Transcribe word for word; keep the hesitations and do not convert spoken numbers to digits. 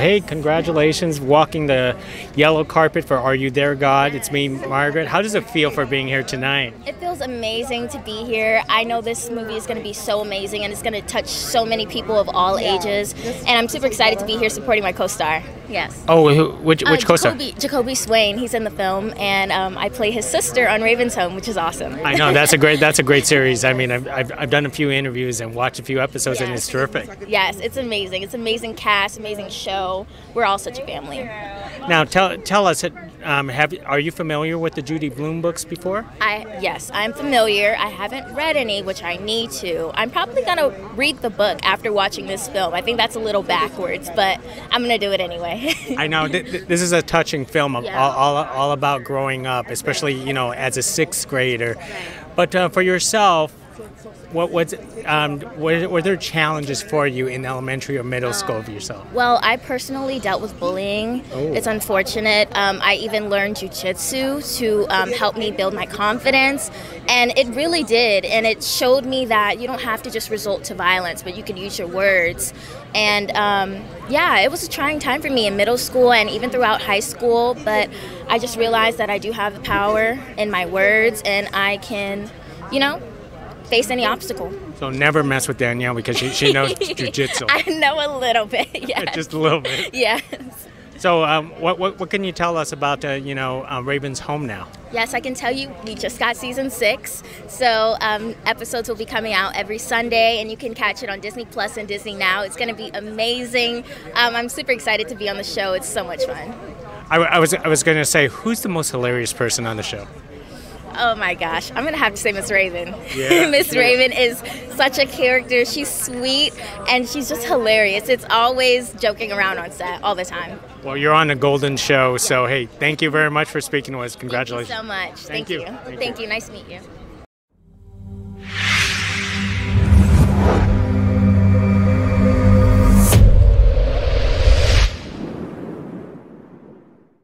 hey, congratulations, walking the yellow carpet for Are You There, God? It's Me, Margaret. How does it feel for being here tonight? It feels amazing to be here. I know this movie is going to be so amazing, and it's going to touch so many people of all ages. And I'm super excited to be here supporting my co-star. Yes. Oh, who, which, which uh, co-star? Jacoby, Jacoby Swain. He's in the film, and um, I play his sister on Raven's Home, which is awesome. I know. That's a great, that's a great series. I mean, I've, I've, I've done a few interviews and watched a few episodes, yes. And it's terrific. Yes, it's amazing. It's an amazing cast, amazing show. We're all such a family. Now, tell, tell us, um, have, are you familiar with the Judy Blume books before? I Yes, I'm familiar. I haven't read any, which I need to. I'm probably going to read the book after watching this film. I think that's a little backwards, but I'm going to do it anyway. I know th this is a touching film, yeah. all, all, all about growing up, especially, you know, as a sixth grader. But uh, for yourself, what was um, were, were there challenges for you in elementary or middle school for yourself? Well, I personally dealt with bullying. Oh. It's unfortunate. Um, I even learned jiu-jitsu to um, help me build my confidence, and it really did. And it showed me that you don't have to just resort to violence, but you can use your words. And um, yeah, it was a trying time for me in middle school and even throughout high school. But I just realized that I do have the power in my words, and I can, you know, face any obstacle. So never mess with Danielle because she, she knows jiu-jitsu. I know a little bit, yeah. Just a little bit. Yes. So um, what, what, what can you tell us about, uh, you know, uh, Raven's Home now? Yes, I can tell you we just got season six. So um, episodes will be coming out every Sunday, and you can catch it on Disney Plus and Disney Now. It's going to be amazing. Um, I'm super excited to be on the show. It's so much fun. I, I was, I was going to say, who's the most hilarious person on the show? Oh my gosh, I'm gonna have to say Miss Raven. Yeah, Miss yeah. Raven is such a character. She's sweet and she's just hilarious. It's always joking around on set all the time. Well, you're on a golden show, so yeah. Hey, thank you very much for speaking to us. Congratulations. Thank you so much. Thank, thank you. you. Thank, thank you. you. Nice to meet you.